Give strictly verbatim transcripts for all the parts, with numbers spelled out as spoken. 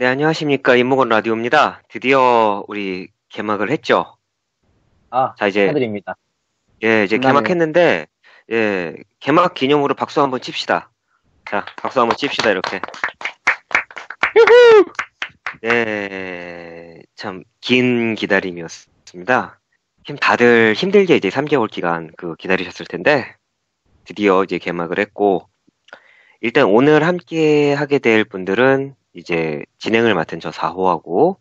네, 안녕하십니까. 입목원 라디오입니다. 드디어 우리 개막을 했죠. 아, 자, 이제 축하드립니다. 예, 이제 감사합니다. 개막했는데, 예, 개막 기념으로 박수 한번 칩시다. 자, 박수 한번 칩시다, 이렇게. 예, 참, 긴 기다림이었습니다. 힘, 다들 힘들게 이제 삼 개월 기간 그 기다리셨을 텐데, 드디어 이제 개막을 했고, 일단 오늘 함께 하게 될 분들은 이제 진행을 맡은 저 사 호하고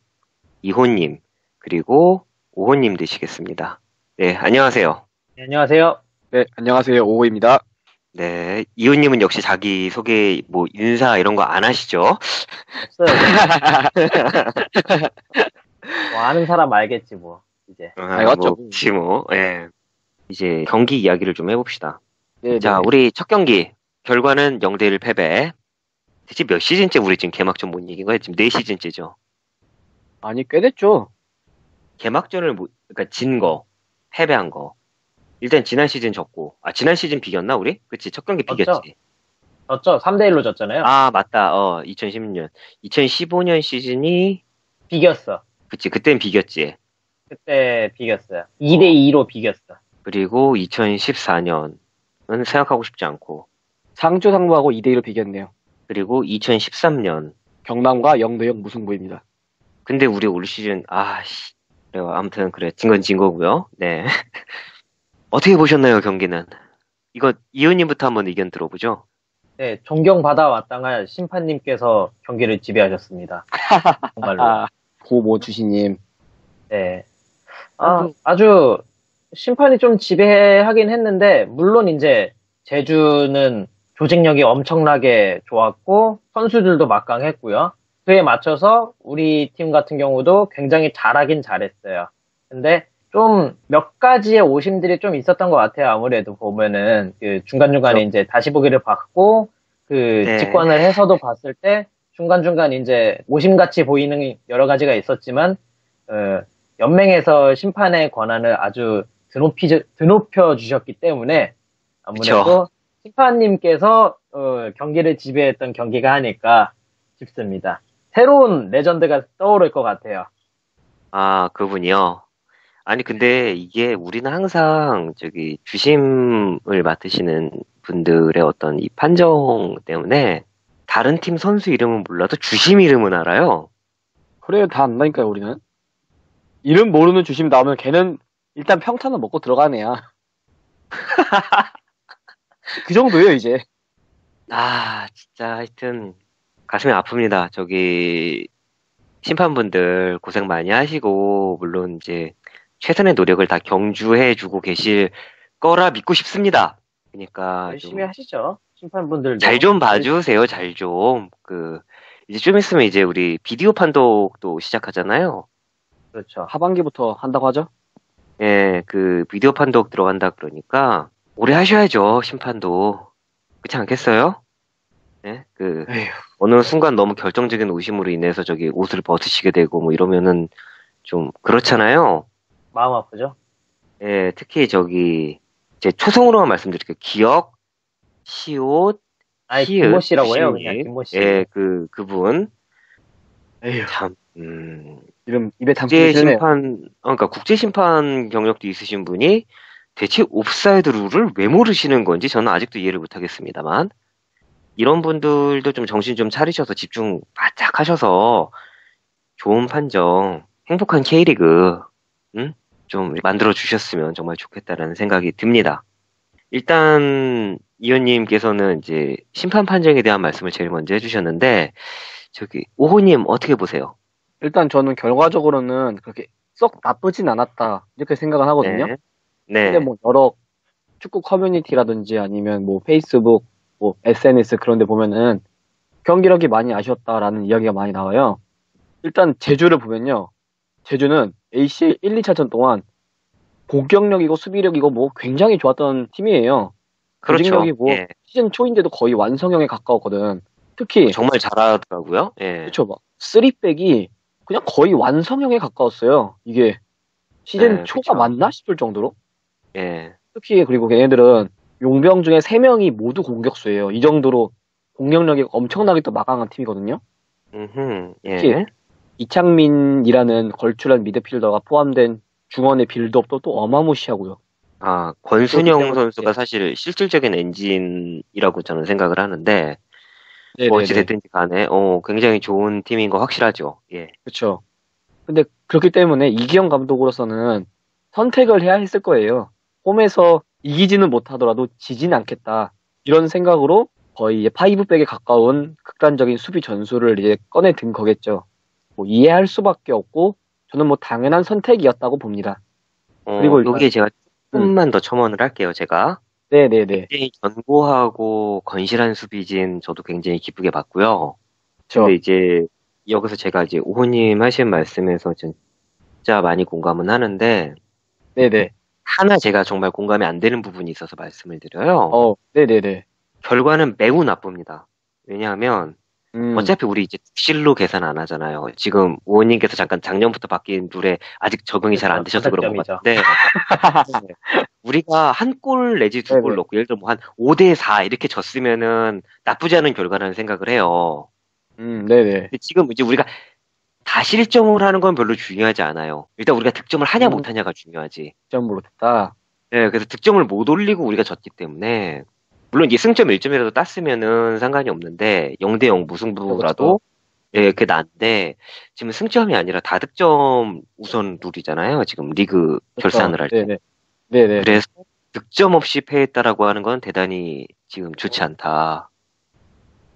이 호님 그리고 오 호님 되시겠습니다. 네, 안녕하세요. 네, 안녕하세요. 네, 안녕하세요. 오 호입니다. 네, 이 호님은 역시 자기 소개 뭐 인사 이런 거 안 하시죠? 없어요. 뭐 아는 사람 알겠지 뭐 이제. 아, 맞죠. 혹시 뭐, 예. 네. 이제 경기 이야기를 좀 해봅시다. 네, 자, 네. 우리 첫 경기 결과는 영 대 일 패배. 대체 몇 시즌째 우리 지금 개막전 못 이긴 거야? 지금 네 시즌째죠. 아니, 꽤 됐죠. 개막전을 못, 그러니까 진 거, 패배한 거. 일단 지난 시즌 졌고. 아, 지난 시즌 비겼나 우리? 그치, 첫 경기 졌죠. 비겼지. 졌죠. 삼 대 일로 졌잖아요. 아, 맞다. 어, 이천십육 년. 이천십오 년 시즌이 비겼어. 그치, 그땐 비겼지. 그때 비겼어요. 이 대 이로 어. 비겼어. 그리고 이천십사 년은 생각하고 싶지 않고. 상주상무하고 이 대 이로 비겼네요. 그리고 이천십삼 년 경남과 영 대 영 무승부입니다. 근데 우리 올 시즌 아씨 그래요. 아무튼 그래 진 건 진 거고요. 네. 어떻게 보셨나요 경기는? 이거 이은님부터 한번 의견 들어보죠. 네, 존경받아 마땅한 심판님께서 경기를 지배하셨습니다. 정말로. 아, 고모 주시님. 네. 아, 아주 심판이 좀 지배하긴 했는데 물론 이제 제주는 조직력이 엄청나게 좋았고 선수들도 막강했고요. 그에 맞춰서 우리 팀 같은 경우도 굉장히 잘하긴 잘했어요. 근데 좀 몇 가지의 오심들이 좀 있었던 것 같아요. 아무래도 보면은 그 중간중간에 이제 다시 보기를 봤고 그 직관을 해서도 봤을 때 중간중간 이제 오심같이 보이는 여러 가지가 있었지만 어, 연맹에서 심판의 권한을 아주 드높이, 드높여 주셨기 때문에 아무래도 그쵸. 심판님께서 어, 경기를 지배했던 경기가 하니까 싶습니다. 새로운 레전드가 떠오를 것 같아요. 아, 그분이요? 아니 근데 이게 우리는 항상 저기 주심을 맡으시는 분들의 어떤 이 판정 때문에 다른 팀 선수 이름은 몰라도 주심 이름은 알아요. 그래요, 다 안다니까요. 우리는 이름 모르는 주심 나오면 걔는 일단 평타는 먹고 들어가네요. 그 정도예요 이제. 아 진짜 하여튼 가슴이 아픕니다. 저기 심판분들 고생 많이 하시고 물론 이제 최선의 노력을 다 경주해주고 계실 거라 믿고 싶습니다. 그러니까 열심히 하시죠 심판분들. 잘 좀 봐주세요. 잘 좀. 그 이제 좀 있으면 이제 우리 비디오 판독도 시작하잖아요. 그렇죠. 하반기부터 한다고 하죠. 예, 그 비디오 판독 들어간다 그러니까. 오래 하셔야죠, 심판도. 그렇지 않겠어요? 네? 그, 에휴. 어느 순간 너무 결정적인 오심으로 인해서 저기 옷을 벗으시게 되고 뭐 이러면은 좀 그렇잖아요? 마음 아프죠? 예, 특히 저기, 제 초성으로만 말씀드릴게요. 기억, 시옷, 아니, 시옷. 김모 씨라고 시옷, 해요, 그냥 김모 씨. 예, 그, 그분. 에휴. 참, 음. 이름 입에 담기 싫네요. 국제심판, 그러니까 국제심판 경력도 있으신 분이 대체 옵사이드 룰을 왜 모르시는 건지 저는 아직도 이해를 못하겠습니다만 이런 분들도 좀 정신 좀 차리셔서 집중 바짝 하셔서 좋은 판정, 행복한 K리그 응? 좀 만들어주셨으면 정말 좋겠다라는 생각이 듭니다. 일단 이현님께서는 이제 심판 판정에 대한 말씀을 제일 먼저 해주셨는데 저기 오호님 어떻게 보세요? 일단 저는 결과적으로는 그렇게 썩 나쁘진 않았다 이렇게 생각을 하거든요. 네. 네. 근데 뭐 여러 축구 커뮤니티라든지 아니면 뭐 페이스북, 뭐 에스엔에스 그런데 보면은 경기력이 많이 아쉬웠다라는 이야기가 많이 나와요. 일단 제주를 보면요. 제주는 에이씨 일, 이 차전 동안 공격력이고 수비력이고 뭐 굉장히 좋았던 팀이에요. 그렇죠. 공격력이 뭐 예. 시즌 초인데도 거의 완성형에 가까웠거든. 특히 정말 잘하더라고요. 예. 그렇죠. 막 쓰리백이 그냥 거의 완성형에 가까웠어요. 이게 시즌 네, 초가 그쵸. 맞나 싶을 정도로. 예. 특히 그리고 걔네들은 용병 중에 세 명이 모두 공격수예요. 이 정도로 공격력이 엄청나게 또 막강한 팀이거든요. 음흠, 예. 특히 이창민이라는 걸출한 미드필더가 포함된 중원의 빌드업도 또 어마무시하고요. 아, 권순영 선수가 사실 실질적인 엔진이라고 저는 생각을 하는데, 뭐 어찌됐든지 간에 어, 굉장히 좋은 팀인 거 확실하죠. 예. 그렇죠. 근데 그렇기 때문에 이기영 감독으로서는 선택을 해야 했을 거예요. 홈에서 이기지는 못하더라도 지진 않겠다, 이런 생각으로 거의 파이브백에 가까운 극단적인 수비 전술을 이제 꺼내든 거겠죠. 뭐 이해할 수밖에 없고 저는 뭐 당연한 선택이었다고 봅니다. 어, 그리고 여기에 제가 조금만 음. 더 첨언을 할게요. 제가 네네네. 굉장히 견고하고 건실한 수비진 저도 굉장히 기쁘게 봤고요. 그쵸. 근데 이제 여기서 제가 이제 오호님 하신 말씀에서 진짜 많이 공감은 하는데, 네네. 하나 제가 정말 공감이 안 되는 부분이 있어서 말씀을 드려요. 어, 네네네. 결과는 매우 나쁩니다. 왜냐하면 음. 어차피 우리 이제 실로 계산 안 하잖아요. 지금 오호님께서 잠깐 작년부터 바뀐 룰에 아직 적응이 잘 안 되셔서 그런 것 같은데 우리가 한 골 내지 두 골 넣고 예를 들어 뭐 한 오 대 사 이렇게 졌으면은 나쁘지 않은 결과라는 생각을 해요. 음, 네네. 근데 지금 이제 우리가 다 실점을 하는 건 별로 중요하지 않아요. 일단 우리가 득점을 하냐 음. 못하냐가 중요하지. 득점을 못했다. 네, 그래서 득점을 못 올리고 우리가 졌기 때문에 물론 이제 승점 일 점이라도 땄으면은 상관이 없는데 영 대 영 무승부라도 예, 그게 나은데 지금 승점이 아니라 다득점 우선 룰이잖아요. 지금 리그 그쵸. 결산을 할 때. 네네. 네네. 그래서 득점 없이 패했다라고 하는 건 대단히 지금 좋지 않다.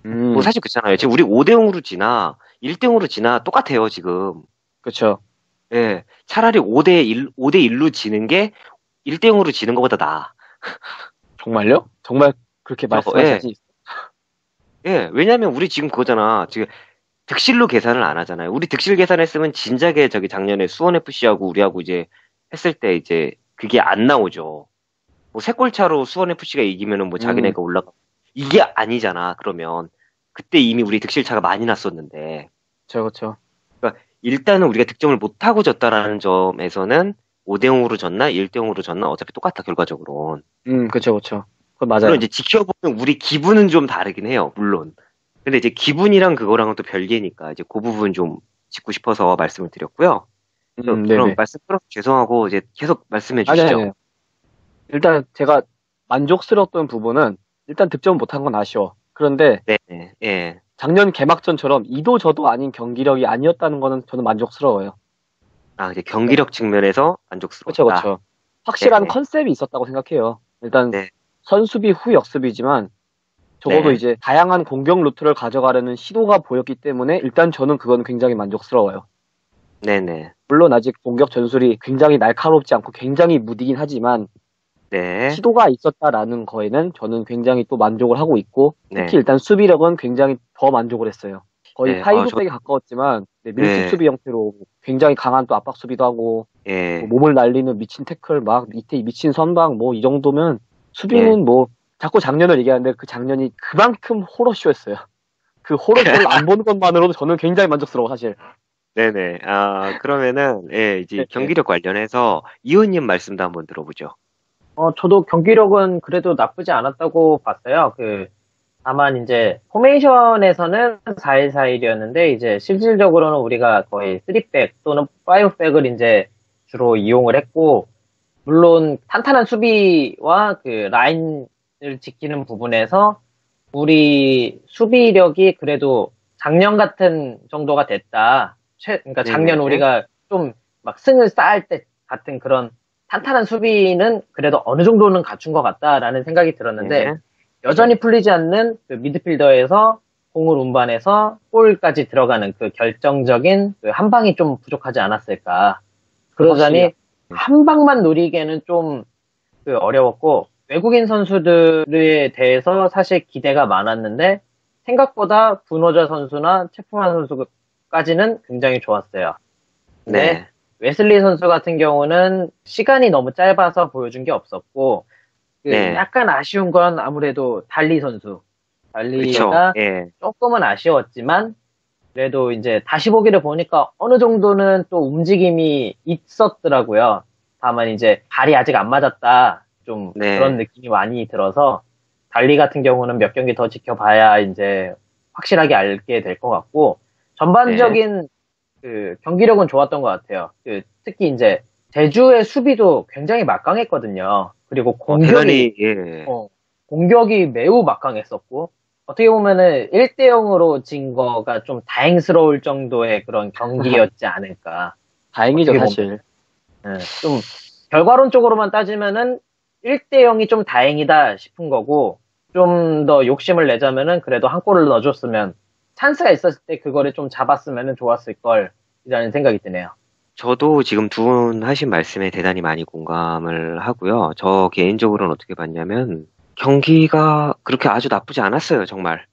음. 뭐 사실 그렇잖아요. 지금 우리 오 대 영으로 지나 일 대 영으로 지나 똑같아요, 지금. 그렇죠. 예. 차라리 오 대 일, 오 대 일로 지는 게 일 대 영으로 지는 것보다 나아. 정말요? 정말 그렇게 말씀하시지? 어, 예. 예. 왜냐면 우리 지금 그거잖아. 지금 득실로 계산을 안 하잖아요. 우리 득실 계산했으면 진작에 저기 작년에 수원에프씨하고 우리하고 이제 했을 때 이제 그게 안 나오죠. 뭐 세 골 차로 수원에프씨가 이기면은 뭐 자기네가 음. 올라가. 이게 아니잖아. 그러면 그때 이미 우리 득실 차가 많이 났었는데. 그렇죠, 그렇죠. 그러니까 일단은 우리가 득점을 못 하고 졌다라는 점에서는 오 대 영으로 졌나, 일 대 영으로 졌나 어차피 똑같아 결과적으로는. 음, 그렇죠, 그렇죠. 그건 맞아요. 물론 이제 지켜보면 우리 기분은 좀 다르긴 해요, 물론. 근데 이제 기분이랑 그거랑은 또 별개니까 이제 그 부분 좀 짚고 싶어서 말씀을 드렸고요. 음, 그럼 말씀 들어서 죄송하고 이제 계속 말씀해 주시죠. 아니, 아니, 아니. 일단 제가 만족스러웠던 부분은. 일단 득점 못한 건 아쉬워. 그런데 네네, 예. 작년 개막전처럼 이도 저도 아닌 경기력이 아니었다는 거는 저는 만족스러워요. 아, 이제 경기력 측면에서 만족스럽다. 그렇죠, 그렇죠. 확실한 네네. 컨셉이 있었다고 생각해요. 일단 네. 선수비 후 역습이지만 적어도 네. 이제 다양한 공격 루트를 가져가려는 시도가 보였기 때문에 일단 저는 그건 굉장히 만족스러워요. 네네. 물론 아직 공격 전술이 굉장히 날카롭지 않고 굉장히 무디긴 하지만 네. 시도가 있었다라는 거에는 저는 굉장히 또 만족을 하고 있고 네. 특히 일단 수비력은 굉장히 더 만족을 했어요. 거의 네. 파이브백에 어, 저... 가까웠지만 네, 밀집 네. 수비 형태로 굉장히 강한 또 압박 수비도 하고 네. 뭐 몸을 날리는 미친 태클 막 밑에 미친 선방 뭐 이 정도면 수비는 네. 뭐 자꾸 작년을 얘기하는데 그 작년이 그만큼 호러쇼였어요. 그 호러쇼를 안 보는 것만으로도 저는 굉장히 만족스러워 사실. 네네. 아 그러면은 예, 이제 네. 경기력 관련해서 이호님 말씀도 한번 들어보죠. 어, 저도 경기력은 그래도 나쁘지 않았다고 봤어요. 그, 다만 이제, 포메이션에서는 사 일 사 일이었는데, 이제 실질적으로는 우리가 거의 삼백 또는 오백을 이제 주로 이용을 했고, 물론 탄탄한 수비와 그 라인을 지키는 부분에서 우리 수비력이 그래도 작년 같은 정도가 됐다. 최, 그러니까 작년 네. 우리가 좀 막 승을 쌓을 때 같은 그런 탄탄한 수비는 그래도 어느 정도는 갖춘 것 같다라는 생각이 들었는데 네. 여전히 풀리지 않는 그 미드필더에서 공을 운반해서 골까지 들어가는 그 결정적인 그 한 방이 좀 부족하지 않았을까. 그러자니 한 방만 노리기에는 좀 그 어려웠고 외국인 선수들에 대해서 사실 기대가 많았는데 생각보다 분호자 선수나 체포만 선수까지는 굉장히 좋았어요. 네. 웨슬리 선수 같은 경우는 시간이 너무 짧아서 보여준 게 없었고 그 네. 약간 아쉬운 건 아무래도 달리 선수. 달리가 네. 조금은 아쉬웠지만 그래도 이제 다시 보기를 보니까 어느 정도는 또 움직임이 있었더라고요. 다만 이제 발이 아직 안 맞았다. 좀 네. 그런 느낌이 많이 들어서 달리 같은 경우는 몇 경기 더 지켜봐야 이제 확실하게 알게 될 것 같고 전반적인 네. 그 경기력은 좋았던 것 같아요. 그 특히 이제 제주의 수비도 굉장히 막강했거든요. 그리고 공격이 어, 예. 어, 공격이 매우 막강했었고 어떻게 보면은 일 대 영으로 진 거가 좀 다행스러울 정도의 그런 경기였지 않을까. 다행이죠 사실. 네, 좀 결과론적으로만 따지면은 일 대 영이 좀 다행이다 싶은 거고 좀 더 욕심을 내자면은 그래도 한 골을 넣어줬으면 찬스가 있었을 때 그거를 좀 잡았으면은 좋았을 걸 이라는 생각이 드네요. 저도 지금 두 분 하신 말씀에 대단히 많이 공감을 하고요. 저 개인적으로는 어떻게 봤냐면 경기가 그렇게 아주 나쁘지 않았어요. 정말.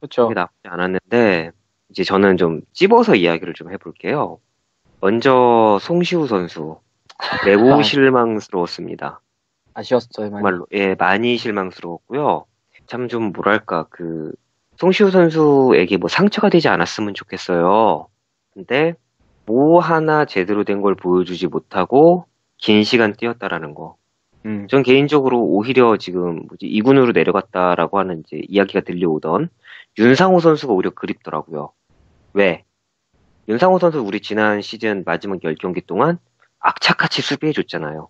그렇죠. 나쁘지 않았는데 이제 저는 좀 찝어서 이야기를 좀 해볼게요. 먼저 송시우 선수 매우 실망스러웠습니다. 아쉬웠어요. 많이. 정말로 예 많이 실망스러웠고요. 참 좀 뭐랄까 그 송시우 선수에게 뭐 상처가 되지 않았으면 좋겠어요. 근데 뭐 하나 제대로 된 걸 보여주지 못하고 긴 시간 뛰었다라는 거. 음. 전 개인적으로 오히려 지금 이 군으로 내려갔다라고 하는 이제 이야기가 들려오던 윤상호 선수가 오히려 그립더라고요. 왜? 윤상호 선수 우리 지난 시즌 마지막 십 경기 동안 악착같이 수비해줬잖아요.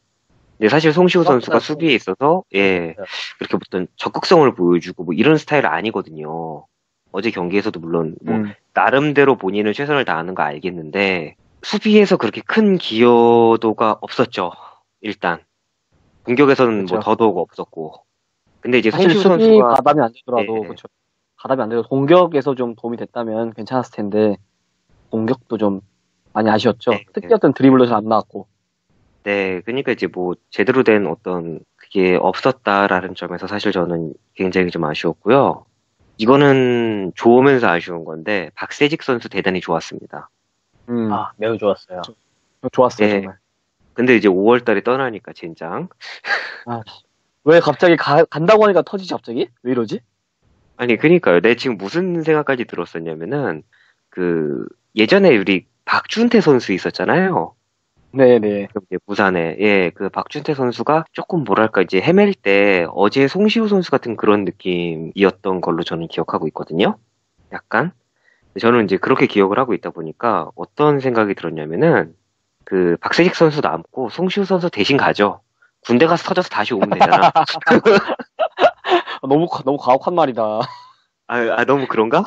근데 사실 송시우 선수가 수비에 있어서 예 그렇게 어떤 적극성을 보여주고 뭐 이런 스타일 아니거든요. 어제 경기에서도 물론 뭐 음. 나름대로 본인은 최선을 다하는 거 알겠는데 수비에서 그렇게 큰 기여도가 없었죠. 일단 공격에서는 그쵸. 뭐 더더욱 없었고. 근데 이제 사실 송시우 수비 선수가 가담이 안 되더라도 예. 그렇죠. 가담이 안 되더라도 공격에서 좀 도움이 됐다면 괜찮았을 텐데 공격도 좀 많이 아쉬웠죠. 네. 특히 어떤 드리블도 잘 안 나왔고. 네, 그러니까 이제 뭐 제대로 된 어떤 그게 없었다라는 점에서 사실 저는 굉장히 좀 아쉬웠고요. 이거는 좋으면서 아쉬운 건데 박세직 선수 대단히 좋았습니다. 음, 아, 매우 좋았어요. 조, 좋았어요 네. 정말. 근데 이제 오월 달에 떠나니까 젠장. 아, 왜 갑자기 가, 간다고 하니까 터지지 갑자기? 왜 이러지? 아니 그러니까요. 내가 지금 무슨 생각까지 들었었냐면은 그 예전에 우리 박준태 선수 있었잖아요. 네네. 부산에 예, 그 박준태 선수가 조금 뭐랄까 이제 헤맬 때 어제 송시우 선수 같은 그런 느낌이었던 걸로 저는 기억하고 있거든요. 약간 저는 이제 그렇게 기억을 하고 있다 보니까 어떤 생각이 들었냐면은 그 박세식 선수 남고 송시우 선수 대신 가죠. 군대 가서 터져서 다시 오면 되잖아. 너무 너무 가혹한 말이다. 아, 아 너무 그런가?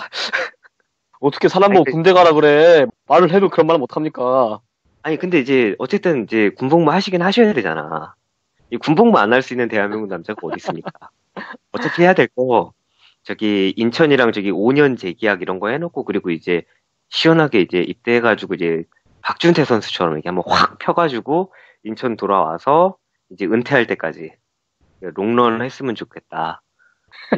어떻게 사람 보고 군대 가라 그래? 말을 해도 그런 말은 못 합니까? 아니 근데 이제 어쨌든 이제 군복무 하시긴 하셔야 되잖아. 이 군복무 안 할 수 있는 대한민국 남자가 어디 있습니까? 어차피 해야 될 거 저기 인천이랑 저기 오 년 재계약 이런 거 해놓고 그리고 이제 시원하게 이제 입대해가지고 이제 박준태 선수처럼 이렇게 한번 확 펴가지고 인천 돌아와서 이제 은퇴할 때까지 롱런을 했으면 좋겠다.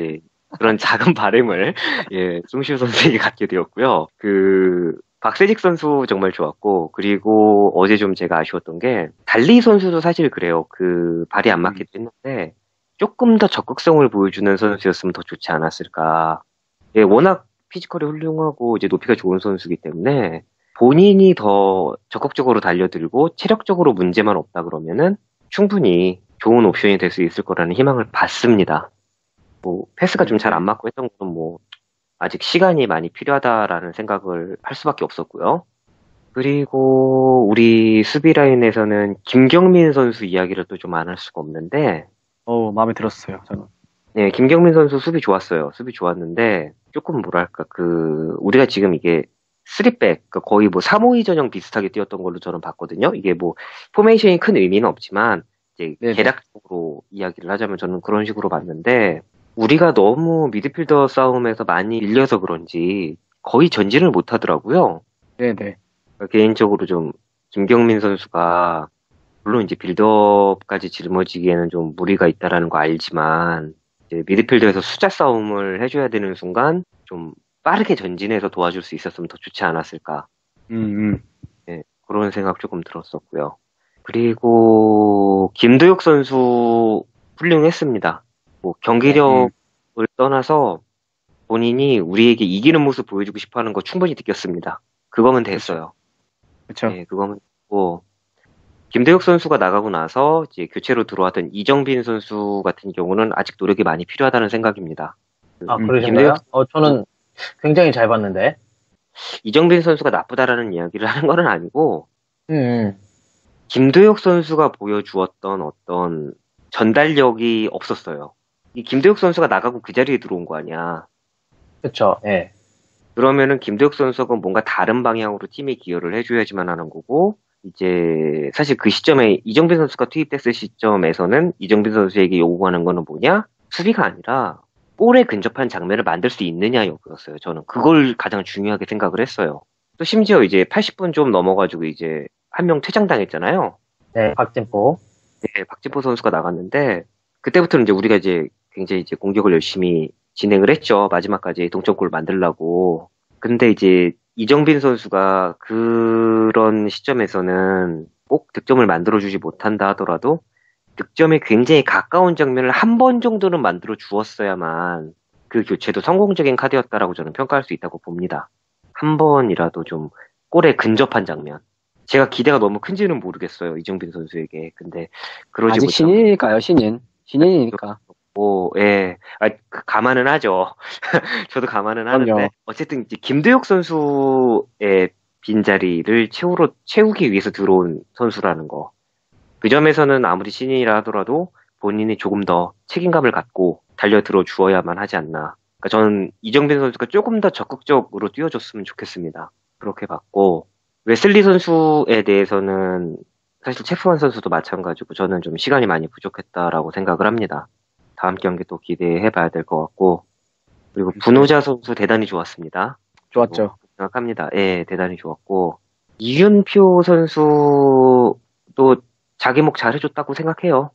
예. 그런 작은 바램을 예, 송시우 선수에게 갖게 되었고요. 그 박세직 선수 정말 좋았고 그리고 어제 좀 제가 아쉬웠던 게 달리 선수도 사실 그래요. 그 발이 안 맞기도 했는데 조금 더 적극성을 보여주는 선수였으면 더 좋지 않았을까. 예, 워낙 피지컬이 훌륭하고 이제 높이가 좋은 선수이기 때문에 본인이 더 적극적으로 달려들고 체력적으로 문제만 없다 그러면은 충분히 좋은 옵션이 될 수 있을 거라는 희망을 받습니다. 뭐 패스가 좀 잘 안 맞고 했던 건 뭐 아직 시간이 많이 필요하다라는 생각을 할 수밖에 없었고요. 그리고 우리 수비 라인에서는 김경민 선수 이야기를 또 좀 안 할 수가 없는데 어 마음에 들었어요 저는. 네, 김경민 선수 수비 좋았어요. 수비 좋았는데 조금 뭐랄까 그 우리가 지금 이게 쓰리백 거의 뭐 삼 오 이 전형 비슷하게 뛰었던 걸로 저는 봤거든요. 이게 뭐 포메이션이 큰 의미는 없지만 이제 개략적으로 이야기를 하자면 저는 그런 식으로 봤는데. 우리가 너무 미드필더 싸움에서 많이 밀려서 그런지 거의 전진을 못 하더라고요. 네네. 개인적으로 좀 김경민 선수가 물론 이제 빌드업까지 짊어지기에는 좀 무리가 있다라는 거 알지만 이제 미드필더에서 수자 싸움을 해줘야 되는 순간 좀 빠르게 전진해서 도와줄 수 있었으면 더 좋지 않았을까. 음. 네, 그런 생각 조금 들었었고요. 그리고 김도혁 선수 훌륭했습니다. 뭐 경기력을 네. 떠나서 본인이 우리에게 이기는 모습 보여주고 싶어하는 거 충분히 느꼈습니다. 그거면 됐어요. 그렇죠. 네, 그거면 됐고 김대혁 선수가 나가고 나서 이제 교체로 들어왔던 이정빈 선수 같은 경우는 아직 노력이 많이 필요하다는 생각입니다. 아 그러신가요? 김대혁... 어 저는 굉장히 잘 봤는데. 이정빈 선수가 나쁘다라는 이야기를 하는 건 아니고, 음. 김도혁 선수가 보여주었던 어떤 전달력이 없었어요. 이 김도혁 선수가 나가고 그 자리에 들어온 거 아니야. 그쵸, 예. 그러면은 김도혁 선수가 뭔가 다른 방향으로 팀에 기여를 해줘야지만 하는 거고, 이제, 사실 그 시점에, 이정빈 선수가 투입됐을 시점에서는 이정빈 선수에게 요구하는 거는 뭐냐? 수비가 아니라, 볼에 근접한 장면을 만들 수 있느냐 여부였어요. 저는 그걸 가장 중요하게 생각을 했어요. 또 심지어 이제 팔십 분 좀 넘어가지고 이제 한 명 퇴장당했잖아요. 네, 박진포. 네, 박진포 선수가 나갔는데 그때부터는 이제 우리가 이제 굉장히 이제 공격을 열심히 진행을 했죠. 마지막까지 동점골 만들려고. 근데 이제 이정빈 선수가 그런 시점에서는 꼭 득점을 만들어주지 못한다 하더라도 득점에 굉장히 가까운 장면을 한 번 정도는 만들어 주었어야만 그 교체도 성공적인 카드였다라고 저는 평가할 수 있다고 봅니다. 한 번이라도 좀 골에 근접한 장면. 제가 기대가 너무 큰지는 모르겠어요. 이정빈 선수에게. 근데 그러지 아직 신인이니까요. 신인. 신인이니까. 뭐, 예. 아, 감안은 하죠. 저도 감안은 하는데. 그럼요. 어쨌든 이제 김도혁 선수의 빈자리를 채우러, 채우기 위해서 들어온 선수라는 거. 그 점에서는 아무리 신인이라 하더라도 본인이 조금 더 책임감을 갖고 달려들어 주어야만 하지 않나. 그러니까 저는 이정빈 선수가 조금 더 적극적으로 뛰어줬으면 좋겠습니다. 그렇게 봤고, 웨슬리 선수에 대해서는 사실 체프만 선수도 마찬가지고 저는 좀 시간이 많이 부족했다라고 생각을 합니다. 다음 경기 또 기대해 봐야 될 것 같고, 그리고 분호자 선수 대단히 좋았습니다. 좋았죠. 생각합니다. 예, 대단히 좋았고, 이윤표 선수 또 자기 목 잘해줬다고 생각해요.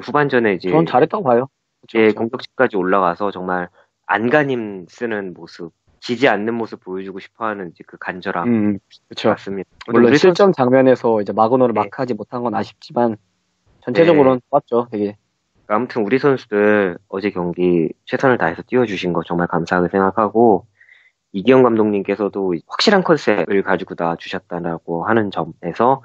후반전에 이제. 전 잘했다고 봐요. 예, 공격진까지 올라가서 정말 안간힘 쓰는 모습, 지지 않는 모습 보여주고 싶어 하는 이제 그 간절함. 음, 그쵸. 맞습니다. 물론 실점 선수... 장면에서 이제 마그노를 네. 마크하지 못한 건 아쉽지만, 전체적으로는 네. 좋았죠, 되게. 아무튼 우리 선수들 어제 경기 최선을 다해서 뛰어주신 거 정말 감사하게 생각하고, 이기영 감독님께서도 확실한 컨셉을 가지고 나와주셨다라고 하는 점에서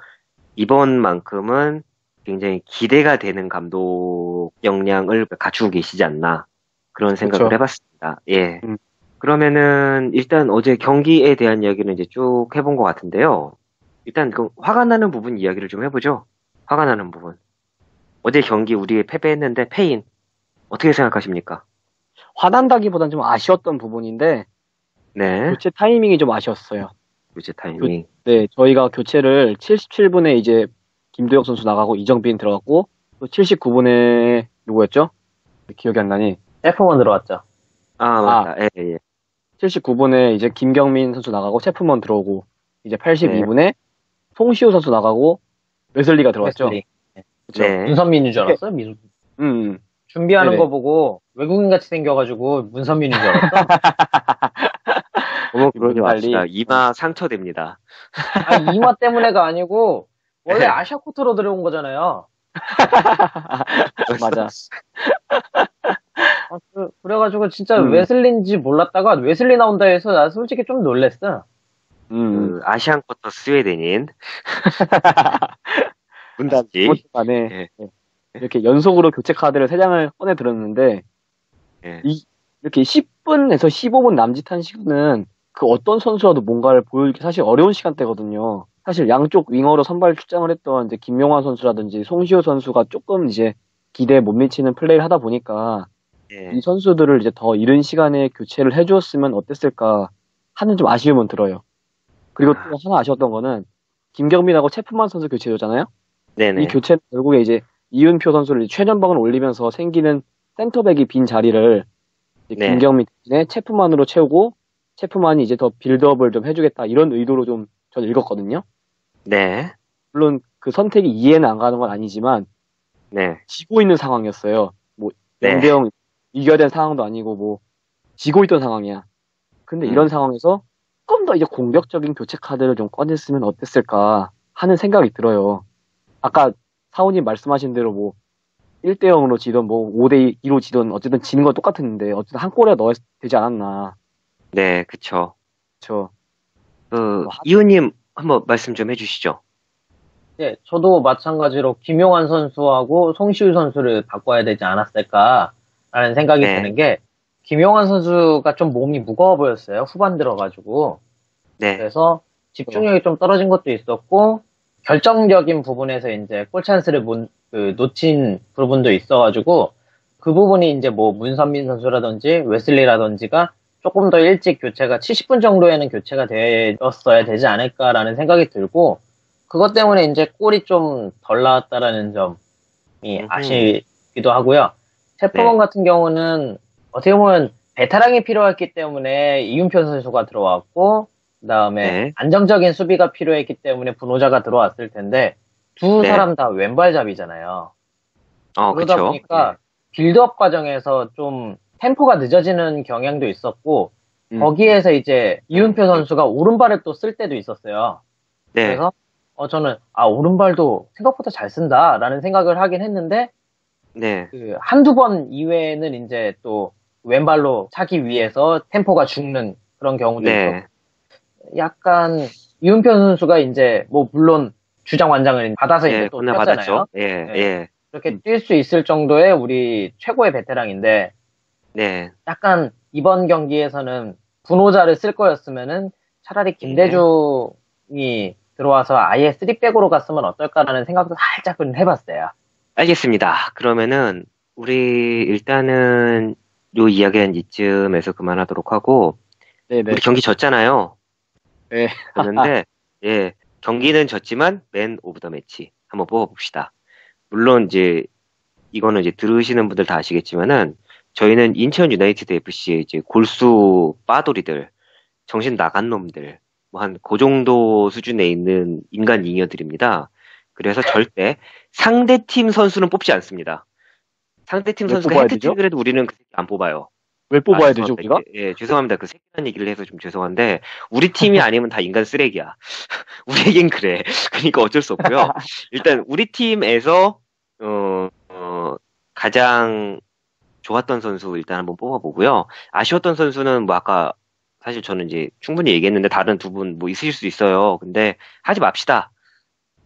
이번만큼은 굉장히 기대가 되는 감독 역량을 갖추고 계시지 않나 그런 생각을 그렇죠. 해봤습니다. 예. 음. 그러면은 일단 어제 경기에 대한 이야기는 이제 쭉 해본 것 같은데요. 일단 그 화가 나는 부분 이야기를 좀 해보죠. 화가 나는 부분. 어제 경기 우리 패배했는데 패인 어떻게 생각하십니까? 화난다기보단 좀 아쉬웠던 부분인데 네. 교체 타이밍이 좀 아쉬웠어요. 교체 타이밍. 교, 네, 저희가 교체를 칠십칠 분에 이제 김도혁 선수 나가고 이정빈 들어갔고 또 칠십구 분에 누구였죠? 기억이 안 나니. 셰프먼 들어왔죠. 아, 맞다. 아, 예, 예. 칠십구 분에 이제 김경민 선수 나가고 셰프먼 들어오고 이제 팔십이 분에 예. 송시우 선수 나가고 웨슬리가 들어왔죠. 웨슬리. 네. 네. 문선민인 줄 알았어? 미소. 음. 준비하는 네네. 거 보고 외국인 같이 생겨가지고 문선민인 줄 알았어? 어머, 그러지 맙시다. 이마 상처됩니다. 아니, 이마 때문에가 아니고, 원래 아시아 코트로 들어온 거잖아요. 맞아. 아, 그, 그래가지고 진짜 음. 웨슬리인지 몰랐다가 웨슬리 나온다 해서 나 솔직히 좀 놀랬어. 음, 그 아시안 코트 스웨덴인. 문단지. 네. 네. 이렇게 연속으로 교체 카드를 세 장을 꺼내 들었는데, 네. 이, 이렇게 십 분에서 십오 분 남짓한 시간은 그 어떤 선수와도 뭔가를 보여주기 사실 어려운 시간대거든요. 사실 양쪽 윙어로 선발 출장을 했던 이제 김용환 선수라든지 송시효 선수가 조금 이제 기대에 못 미치는 플레이를 하다 보니까 예. 이 선수들을 이제 더 이른 시간에 교체를 해주었으면 어땠을까 하는 좀 아쉬움은 들어요. 그리고 또 하나 아쉬웠던 거는 김경민하고 체프만 선수 교체였잖아요. 네네. 이 교체는 결국에 이제 이윤표 선수를 최전방을 올리면서 생기는 센터백이 빈 자리를 네. 김경민 대신에 체프만으로 채우고 체프만이 이제 더 빌드업을 좀 해주겠다 이런 의도로 좀 전 읽었거든요. 네. 물론 그 선택이 이해는 안 가는 건 아니지만 네. 지고 있는 상황이었어요. 뭐 영 대 영 네. 이겨야 되는 상황도 아니고 뭐 지고 있던 상황이야. 근데 음. 이런 상황에서 조금 더 이제 공격적인 교체 카드를 좀 꺼냈으면 어땠을까 하는 생각이 들어요. 아까 사훈님 말씀하신 대로 뭐 일 대 영으로 지든 뭐 오 대 이로 지든 어쨌든 지는 건 똑같았는데 어쨌든 한 골에 넣어야 되지 않았나. 네, 그쵸. 그쵸. 그, 어, 이호님 한번 말씀 좀 해주시죠. 예, 저도 마찬가지로 김용환 선수하고 송시우 선수를 바꿔야 되지 않았을까라는 생각이 네. 드는 게 김용환 선수가 좀 몸이 무거워 보였어요. 후반 들어가지고. 네. 그래서 집중력이 좀 떨어진 것도 있었고, 결정적인 부분에서 이제 골 찬스를 문, 그, 놓친 부분도 있어가지고, 그 부분이 이제 뭐 문선민 선수라든지 웨슬리라든지가 조금 더 일찍 교체가 칠십 분 정도에는 교체가 되었어야 되지 않을까라는 생각이 들고, 그것 때문에 이제 골이 좀 덜 나왔다라는 점이 아쉽기도 하고요. 태포먼 네. 같은 경우는 어떻게 보면 베테랑이 필요했기 때문에 이윤표 선수가 들어왔고, 그 다음에 네. 안정적인 수비가 필요했기 때문에 분호자가 들어왔을 텐데, 두 네. 사람 다 왼발잡이잖아요. 어, 그러다 그쵸? 보니까 네. 빌드업 과정에서 좀 템포가 늦어지는 경향도 있었고, 음. 거기에서 이제 이윤표 선수가 오른발을 또 쓸 때도 있었어요. 네. 그래서 어, 저는 아 오른발도 생각보다 잘 쓴다라는 생각을 하긴 했는데, 네. 그 한두 번 이외에는 이제 또 왼발로 차기 위해서 템포가 죽는 그런 경우도 네. 있고, 약간 이윤표 선수가 이제 뭐 물론 주장 완장을 받아서 네, 이제 또 뛰었잖아요. 예, 네. 예. 그렇게 음. 뛸 수 있을 정도의 우리 최고의 베테랑인데, 네. 약간 이번 경기에서는 분호자를 쓸 거였으면은 차라리 김대중이 네. 들어와서 아예 쓰리백으로 갔으면 어떨까라는 생각도 살짝은 해봤어요. 알겠습니다. 그러면은 우리 일단은 요 이야기는 이쯤에서 그만하도록 하고, 네네. 우리 경기 졌잖아요. 네. 그런데 예 경기는 졌지만 맨 오브 더 매치 한번 뽑아봅시다. 물론 이제 이거는 이제 들으시는 분들 다 아시겠지만은 저희는 인천 유나이티드 에프씨의 이제 골수 빠돌이들, 정신 나간 놈들. 뭐 한 그 정도 수준에 있는 인간 잉여들입니다. 그래서 절대 상대팀 선수는 뽑지 않습니다. 상대팀 선수가 헤드트릭을 해도 우리는 그 새끼 안 뽑아요. 왜 뽑아야 아, 되죠, 우리가? 예, 죄송합니다. 그 새끼란 얘기를 해서 좀 죄송한데 우리 팀이 아니면 다 인간 쓰레기야. 우리에겐 그래. 그러니까 어쩔 수 없고요. 일단 우리 팀에서 어, 어, 가장 좋았던 선수 일단 한번 뽑아보고요. 아쉬웠던 선수는 뭐 아까 사실 저는 이제 충분히 얘기했는데 다른 두 분 뭐 있으실 수 있어요. 근데 하지 맙시다.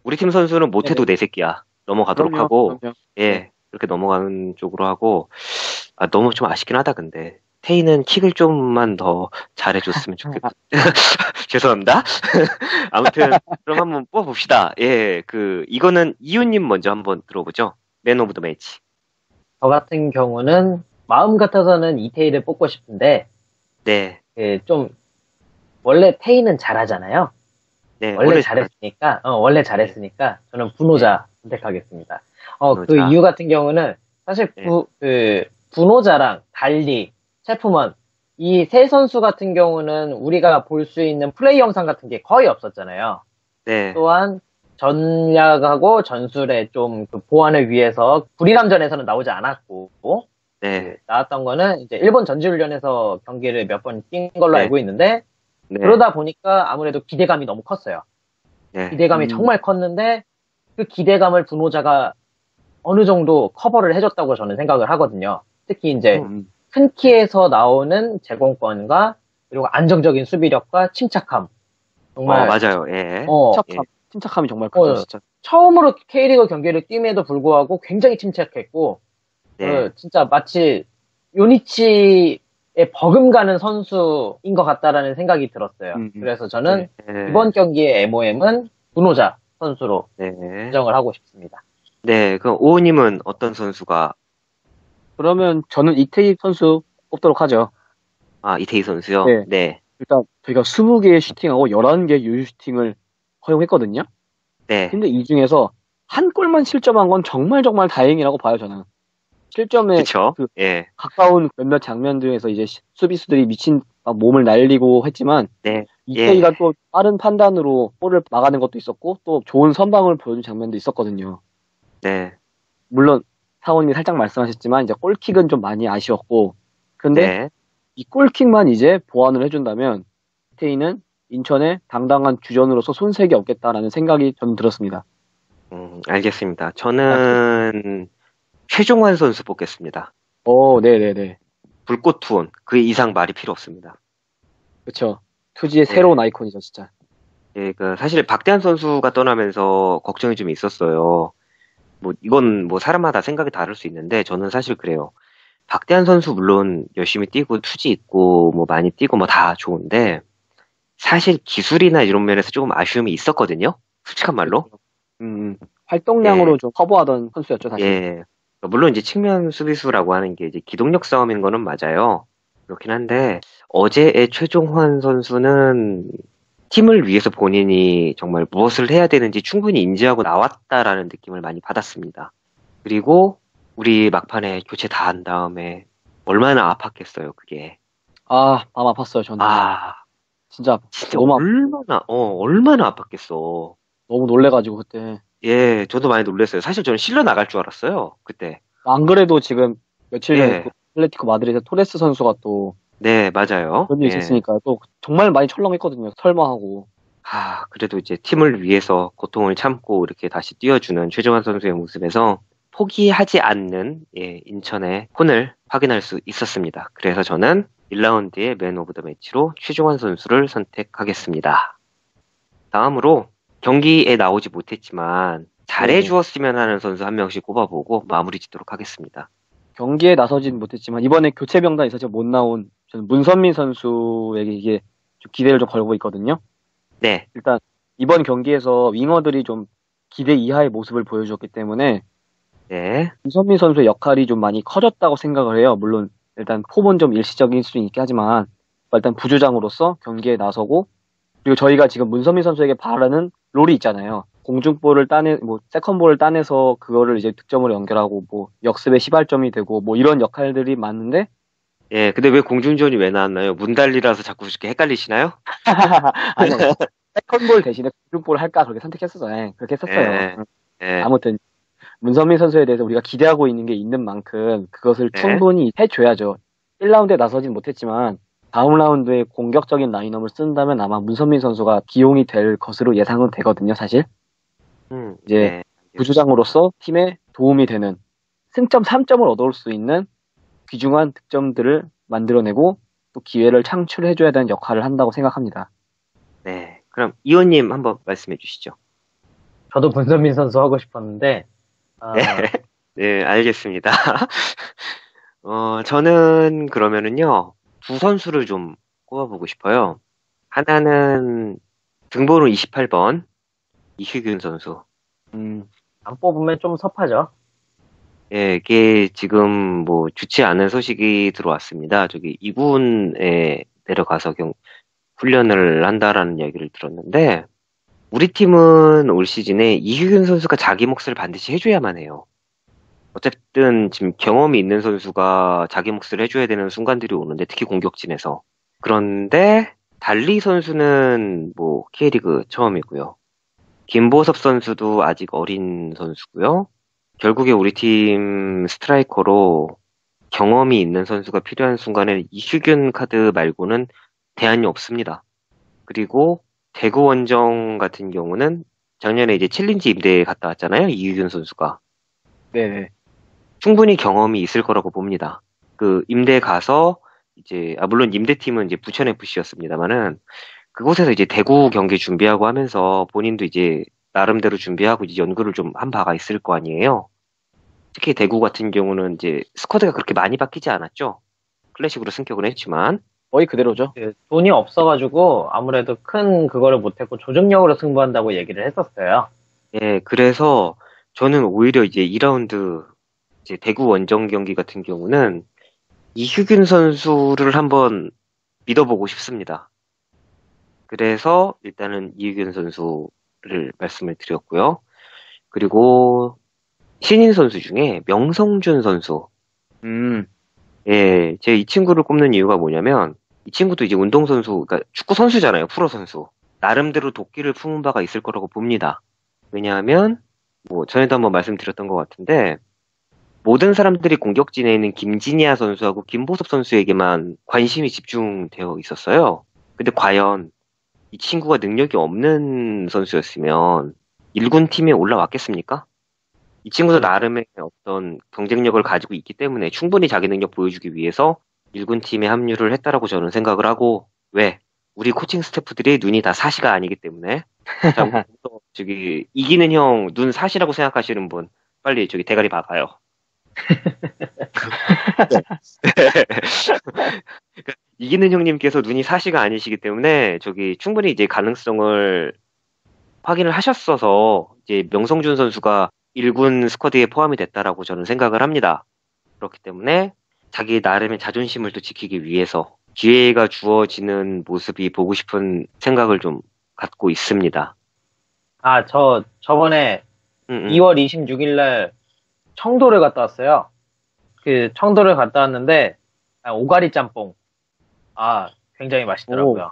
우리 팀 선수는 못해도 내 새끼야. 넘어가도록 그럼요, 하고 그럼요. 예 그렇게 넘어가는 쪽으로 하고 아 너무 좀 아쉽긴 하다. 근데 테이는 킥을 좀만 더 잘해줬으면 좋겠다. 죄송합니다. 아무튼 그럼 한번 뽑아봅시다. 예 그 이거는 이윤님 먼저 한번 들어보죠. 맨 오브 더 매치. 저 같은 경우는 마음 같아서는 이태희를 뽑고 싶은데 네 예, 좀, 원래 테이는 잘하잖아요? 네. 원래, 원래 잘했으니까, 어, 원래 잘했으니까, 저는 분호자 네. 선택하겠습니다. 어, 분호자. 그 이유 같은 경우는, 사실, 네. 부, 그, 분호자랑 달리, 체프먼, 이 세 선수 같은 경우는 우리가 볼 수 있는 플레이 영상 같은 게 거의 없었잖아요. 네. 또한, 전략하고 전술의 좀 그 보완을 위해서, 불이람전에서는 나오지 않았고, 네. 나왔던 거는 이제 일본 전지훈련에서 경기를 몇 번 뛴 걸로 네. 알고 있는데 네. 그러다 보니까 아무래도 기대감이 너무 컸어요. 네. 기대감이 음. 정말 컸는데 그 기대감을 분호자가 어느 정도 커버를 해줬다고 저는 생각을 하거든요. 특히 이제 음. 큰 키에서 나오는 제공권과 그리고 안정적인 수비력과 침착함. 정말 어, 맞아요. 예. 어, 침착함. 예. 침착함이 정말 크죠. 어, 진짜. 처음으로 K리그 경기를 뛴에도 불구하고 굉장히 침착했고 네. 어, 진짜 마치 요니치에 버금가는 선수인 것 같다라는 생각이 들었어요. 음음. 그래서 저는 네. 이번 경기의 엠오엠은 분호자 선수로 네. 지정을 하고 싶습니다. 네, 그럼 오우님은 어떤 선수가? 그러면 저는 이태희 선수 뽑도록 하죠. 아, 이태희 선수요? 네. 네. 일단 저희가 이십 개의 슈팅하고 열한 개의 유효 슈팅을 허용했거든요. 네. 근데 이 중에서 한 골만 실점한 건 정말 정말 다행이라고 봐요, 저는. 실점에 그 예. 가까운 몇몇 장면 중에서 이제 수비수들이 미친 몸을 날리고 했지만 네. 이태희가 예. 또 빠른 판단으로 골을 막아낸 것도 있었고 또 좋은 선방을 보여준 장면도 있었거든요. 네. 물론 사원이 살짝 말씀하셨지만 이제 골킥은 좀 많이 아쉬웠고 근데 네. 이 골킥만 이제 보완을 해준다면 이태희는 인천의 당당한 주전으로서 손색이 없겠다라는 생각이 저는 들었습니다. 음, 알겠습니다. 저는... 최종환 선수 뽑겠습니다. 오, 네네네. 불꽃 투혼. 그 이상 말이 필요 없습니다. 그쵸. 투지의 네. 새로운 아이콘이죠, 진짜. 예, 그, 사실 박대한 선수가 떠나면서 걱정이 좀 있었어요. 뭐, 이건 뭐 사람마다 생각이 다를 수 있는데, 저는 사실 그래요. 박대한 선수 물론 열심히 뛰고, 투지 있고, 뭐 많이 뛰고, 뭐 다 좋은데, 사실 기술이나 이런 면에서 조금 아쉬움이 있었거든요. 솔직한 말로. 음, 활동량으로 예. 좀 커버하던 선수였죠, 사실. 예. 물론 이제 측면 수비수라고 하는 게 이제 기동력 싸움인 거는 맞아요. 그렇긴 한데 어제의 최종환 선수는 팀을 위해서 본인이 정말 무엇을 해야 되는지 충분히 인지하고 나왔다라는 느낌을 많이 받았습니다. 그리고 우리 막판에 교체 다 한 다음에 얼마나 아팠겠어요, 그게. 아, 마음 아팠어요, 저는. 아, 진짜, 진짜 너무 얼마나, 아팠... 어, 얼마나 아팠겠어. 너무 놀래가지고 그때. 예, 저도 많이 놀랐어요. 사실 저는 실려 나갈 줄 알았어요, 그때. 안 그래도 지금 며칠 전에 예. 그 플래티코 마드리드 토레스 선수가 또. 네, 맞아요. 그런 일이 예. 있었으니까 또 정말 많이 철렁했거든요, 설마하고. 아, 그래도 이제 팀을 위해서 고통을 참고 이렇게 다시 뛰어주는 최정환 선수의 모습에서 포기하지 않는 예, 인천의 혼을 확인할 수 있었습니다. 그래서 저는 일 라운드의 맨 오브 더 매치로 최종환 선수를 선택하겠습니다. 다음으로 경기에 나오지 못했지만 잘해주었으면 하는 선수 한 명씩 꼽아보고 마무리 짓도록 하겠습니다. 경기에 나서진 못했지만 이번에 교체 명단에 있어서 못 나온 저는 문선민 선수에게 이게 좀 기대를 좀 걸고 있거든요. 네. 일단 이번 경기에서 윙어들이 좀 기대 이하의 모습을 보여주었기 때문에 네. 문선민 선수의 역할이 좀 많이 커졌다고 생각을 해요. 물론 일단 폼은 좀 일시적인 수준이 있긴 하지만 일단 부주장으로서 경기에 나서고 그리고 저희가 지금 문선민 선수에게 바라는 롤이 있잖아요. 공중볼을 따내 뭐 세컨볼을 따내서 그거를 이제 득점으로 연결하고 뭐 역습의 시발점이 되고 뭐 이런 역할들이 많은데 예 근데 왜 공중전이 왜 나왔나요? 문달리라서 자꾸 이렇게 헷갈리시나요? 아니 세컨볼 대신에 공중볼 할까 그렇게 선택했었어요. 그렇게 했었어요. 예, 예. 아무튼 문선민 선수에 대해서 우리가 기대하고 있는 게 있는 만큼 그것을 네. 충분히 해줘야죠. 일 라운드에 나서진 못했지만 다음 라운드에 공격적인 라인업을 쓴다면 아마 문선민 선수가 기용이 될 것으로 예상은 되거든요, 사실. 음, 이제 네. 부주장으로서 팀에 도움이 되는 승점 삼 점을 얻어올 수 있는 귀중한 득점들을 만들어내고 또 기회를 창출해줘야 되는 역할을 한다고 생각합니다. 네, 그럼 이호님 한번 말씀해 주시죠. 저도 문선민 선수 하고 싶었는데 아... 네, 알겠습니다. 어, 저는 그러면은요, 두 선수를 좀 꼽아보고 싶어요. 하나는 등번호 이십팔 번, 이희균 선수. 음, 안 뽑으면 좀 섭하죠? 예, 이게 지금 뭐, 좋지 않은 소식이 들어왔습니다. 저기 이군에 내려가서 경, 훈련을 한다라는 이야기를 들었는데, 우리 팀은 올 시즌에 이희균 선수가 자기 몫을 반드시 해줘야만 해요. 어쨌든 지금 경험이 있는 선수가 자기 몫을 해줘야 되는 순간들이 오는데 특히 공격진에서. 그런데 달리 선수는 뭐 K리그 처음이고요. 김보섭 선수도 아직 어린 선수고요. 결국에 우리 팀 스트라이커로 경험이 있는 선수가 필요한 순간에 이희균 카드 말고는 대안이 없습니다. 그리고 대구 원정 같은 경우는 작년에 이제 챌린지 임대에 갔다 왔잖아요. 이유균 선수가. 네네. 충분히 경험이 있을 거라고 봅니다. 그 임대에 가서 이제, 아, 물론 임대팀은 이제 부천에프씨였습니다만은 그곳에서 이제 대구 경기 준비하고 하면서 본인도 이제 나름대로 준비하고 이제 연구를 좀 한 바가 있을 거 아니에요. 특히 대구 같은 경우는 이제 스쿼드가 그렇게 많이 바뀌지 않았죠. 클래식으로 승격을 했지만. 거의 그대로죠. 네, 돈이 없어가지고 아무래도 큰 그거를 못했고 조정력으로 승부한다고 얘기를 했었어요. 예, 그래서 저는 오히려 이제 이 라운드 이제 대구 원정 경기 같은 경우는 이희균 선수를 한번 믿어보고 싶습니다. 그래서 일단은 이희균 선수를 말씀을 드렸고요. 그리고 신인 선수 중에 명성준 선수. 음, 예, 제가 이 친구를 꼽는 이유가 뭐냐면 이 친구도 이제 운동선수, 그러니까 축구선수잖아요. 프로선수. 나름대로 도끼를 품은 바가 있을 거라고 봅니다. 왜냐하면 뭐 전에도 한번 말씀드렸던 것 같은데 모든 사람들이 공격진에 있는 김진야 선수하고 김보섭 선수에게만 관심이 집중되어 있었어요. 근데 과연 이 친구가 능력이 없는 선수였으면 일 군 팀에 올라왔겠습니까? 이 친구도 나름의 어떤 경쟁력을 가지고 있기 때문에 충분히 자기 능력 보여주기 위해서 일 군 팀에 합류를 했다라고 저는 생각을 하고, 왜? 우리 코칭 스태프들이 눈이 다 사시가 아니기 때문에. 자, 저기, 이기는 형, 눈 사시라고 생각하시는 분, 빨리 저기 대가리 박아요. 이기는 형님께서 눈이 사시가 아니시기 때문에 저기 충분히 이제 가능성을 확인을 하셨어서 이제 명성준 선수가 일 군 스쿼드에 포함이 됐다라고 저는 생각을 합니다. 그렇기 때문에 자기 나름의 자존심을 또 지키기 위해서 기회가 주어지는 모습이 보고 싶은 생각을 좀 갖고 있습니다. 아, 저 저번에 응응. 이월 이십육일날 청도를 갔다 왔어요. 그 청도를 갔다 왔는데 아, 오가리짬뽕 아 굉장히 맛있더라고요.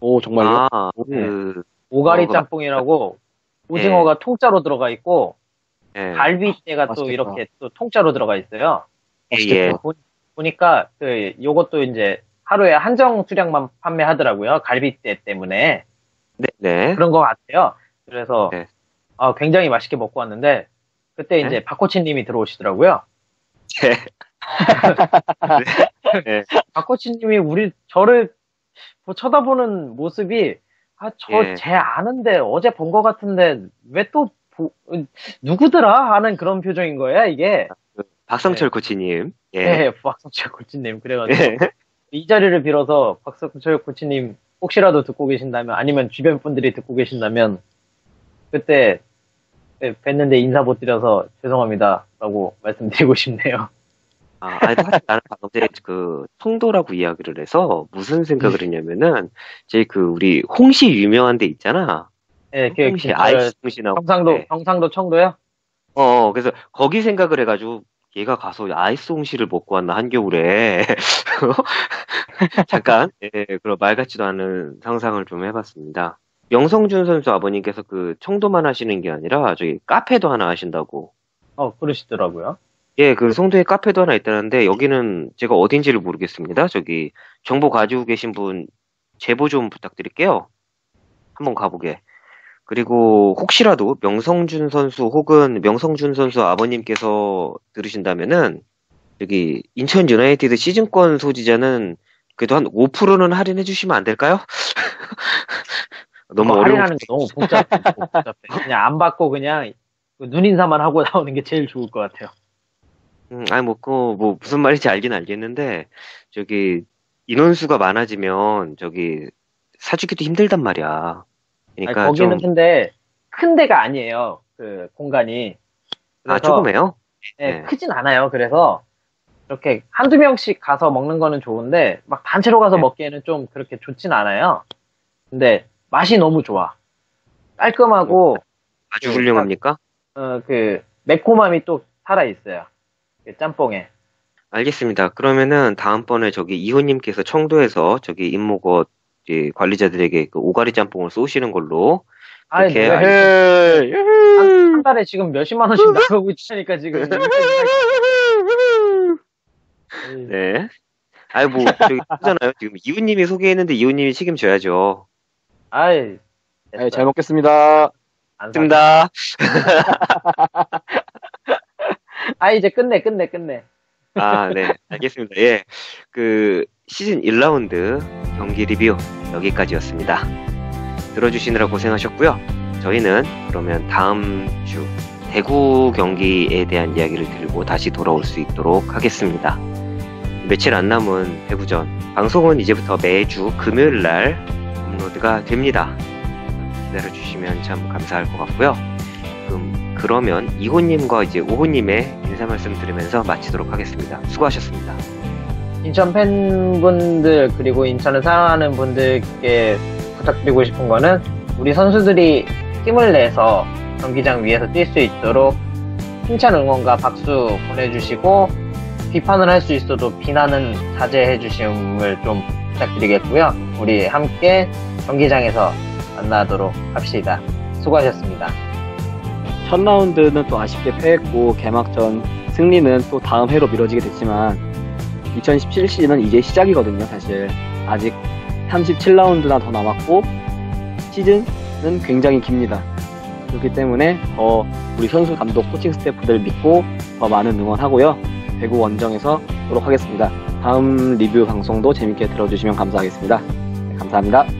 오, 오 정말요? 아, 그... 오가리짬뽕이라고 오징어가 네. 통짜로 들어가 있고 네. 갈비뼈가 아, 또 이렇게 또 통짜로 들어가 있어요. 예. 보, 보니까 그 요것도 이제 하루에 한정 수량만 판매하더라고요. 갈비뼈 때문에. 네. 네. 그런 것 같아요. 그래서 네. 아, 굉장히 맛있게 먹고 왔는데 그때 이제 네? 박코치님이 들어오시더라고요. 네. 네. 박코치님이 우리 저를 뭐 쳐다보는 모습이 아, 저 쟤 네. 아는데 어제 본 것 같은데 왜 또 누구더라 하는 그런 표정인 거예요 이게. 박성철 네. 코치님. 예. 네, 박성철 코치님. 그래가지고 네. 이 자리를 빌어서 박성철 코치님 혹시라도 듣고 계신다면 아니면 주변 분들이 듣고 계신다면 그때 뵀는데 인사 못 드려서 죄송합니다라고 말씀드리고 싶네요. 아, 아니, 사실 나는 어제 그 청도라고 이야기를 해서 무슨 생각을 했냐면은 제 그 우리 홍시 유명한 데 있잖아. 예, 네, 홍시 아이스 통신하고 경상도 네. 경상도 청도요? 어, 그래서 거기 생각을 해가지고. 얘가 가서 아이스 홍시를 먹고 왔나 한겨울에 잠깐 예, 그런 말 같지도 않은 상상을 좀 해봤습니다. 명성준 선수 아버님께서 그 청도만 하시는 게 아니라 저기 카페도 하나 하신다고. 어 그러시더라고요. 예, 그 송도에 카페도 하나 있다는데 여기는 제가 어딘지를 모르겠습니다. 저기 정보 가지고 계신 분 제보 좀 부탁드릴게요. 한번 가보게. 그리고 혹시라도 명성준 선수 혹은 명성준 선수 아버님께서 들으신다면은 여기 인천 유나이티드 시즌권 소지자는 그래도 한 오 퍼센트는 할인해 주시면 안 될까요? 너무 어려워. 할인하는 게 너무 복잡해. 그냥 안 받고 그냥 눈 인사만 하고 나오는 게 제일 좋을 것 같아요. 음, 아니 뭐 그 뭐 무슨 말인지 알긴 알겠는데 저기 인원수가 많아지면 저기 사주기도 힘들단 말이야. 그러니까 아니, 거기는 좀... 근데 큰 데가 아니에요. 그 공간이. 아 조금해요? 네, 네. 크진 않아요. 그래서 이렇게 한두 명씩 가서 먹는 거는 좋은데 막 단체로 가서 네. 먹기에는 좀 그렇게 좋진 않아요. 근데 맛이 너무 좋아. 깔끔하고 아주 훌륭합니까? 어, 그 매콤함이 또 살아있어요. 그 짬뽕에. 알겠습니다. 그러면은 다음번에 저기 이호님께서 청도에서 저기 임목어 관리자들에게 그 오가리 짬뽕을 쏘시는 걸로. 아이, 네. 한, 한 달에 지금 몇십만 원씩 나가고 있으니까 지금. 네. 아이 뭐 저기 하잖아요. 지금 이웃님이 소개했는데 이웃님이 책임져야죠. 아이, 아이 잘 먹겠습니다. 안습니다. 아 이제 끝내 끝내 끝내. 아, 네. 알겠습니다. 예. 그 시즌 일 라운드 경기 리뷰 여기까지였습니다. 들어주시느라 고생하셨고요. 저희는 그러면 다음 주 대구 경기에 대한 이야기를 들고 다시 돌아올 수 있도록 하겠습니다. 며칠 안 남은 대구전 방송은 이제부터 매주 금요일날 업로드가 됩니다. 기다려주시면 참 감사할 것 같고요. 그럼 그러면 이호님과 이제 오호님의 인사 말씀 드리면서 마치도록 하겠습니다. 수고하셨습니다. 인천 팬분들 그리고 인천을 사랑하는 분들께 부탁드리고 싶은 거는 우리 선수들이 힘을 내서 경기장 위에서 뛸 수 있도록 힘찬 응원과 박수 보내주시고 비판을 할 수 있어도 비난은 자제해 주심을 좀 부탁드리겠고요. 우리 함께 경기장에서 만나도록 합시다. 수고하셨습니다. 첫 라운드는 또 아쉽게 패했고 개막전 승리는 또 다음 회로 미뤄지게 됐지만 이천십칠 시즌은 이제 시작이거든요. 사실 아직 삼십칠 라운드나 더 남았고 시즌은 굉장히 깁니다. 그렇기 때문에 더 우리 선수, 감독, 코칭 스태프들 믿고 더 많은 응원하고요. 대구 원정에서 보도록 하겠습니다. 다음 리뷰 방송도 재밌게 들어주시면 감사하겠습니다. 네, 감사합니다.